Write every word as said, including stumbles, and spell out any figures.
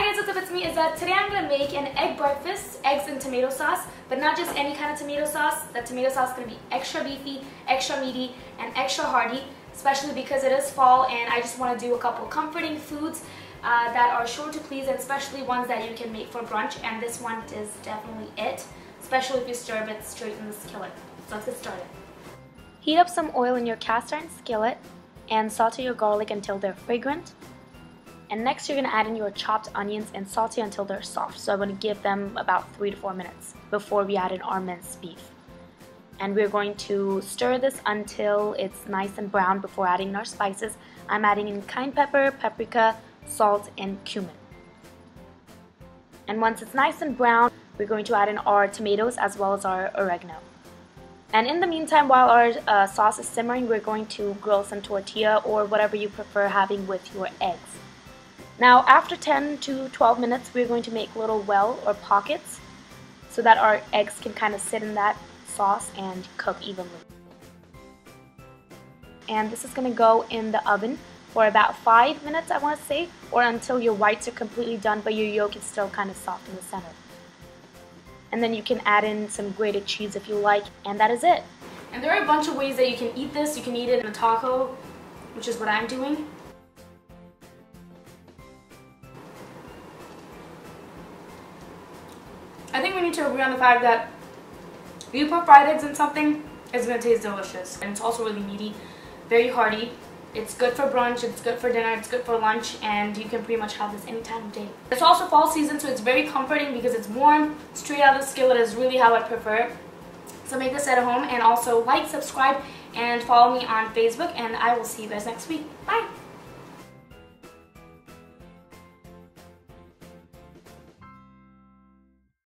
Hi guys, what's up, it's me Izza. Today I'm going to make an egg breakfast, eggs and tomato sauce, but not just any kind of tomato sauce. The tomato sauce is going to be extra beefy, extra meaty, and extra hearty, especially because it is fall and I just want to do a couple comforting foods uh, that are sure to please, and especially ones that you can make for brunch, and this one is definitely it, especially if you stir it straight in the skillet. So let's get started. Heat up some oil in your cast iron skillet and saute your garlic until they're fragrant. And next you're going to add in your chopped onions and saute until they're soft. So I'm going to give them about three to four minutes before we add in our minced beef. And we're going to stir this until it's nice and brown before adding in our spices. I'm adding in cayenne pepper, paprika, salt, and cumin. And once it's nice and brown, we're going to add in our tomatoes as well as our oregano. And in the meantime, while our uh, sauce is simmering, we're going to grill some tortilla or whatever you prefer having with your eggs. Now after ten to twelve minutes, we're going to make little well or pockets so that our eggs can kind of sit in that sauce and cook evenly. And this is going to go in the oven for about five minutes, I want to say, or until your whites are completely done but your yolk is still kind of soft in the center. And then you can add in some grated cheese if you like, and that is it. And there are a bunch of ways that you can eat this. You can eat it in a taco, which is what I'm doing. I think we need to agree on the fact that if you put fried eggs in something, it's going to taste delicious. And it's also really meaty, very hearty. It's good for brunch, it's good for dinner, it's good for lunch, and you can pretty much have this any time of day. It's also fall season, so it's very comforting because it's warm. Straight out of the skillet is really how I prefer it. So make this at home, and also like, subscribe, and follow me on Facebook, and I will see you guys next week. Bye!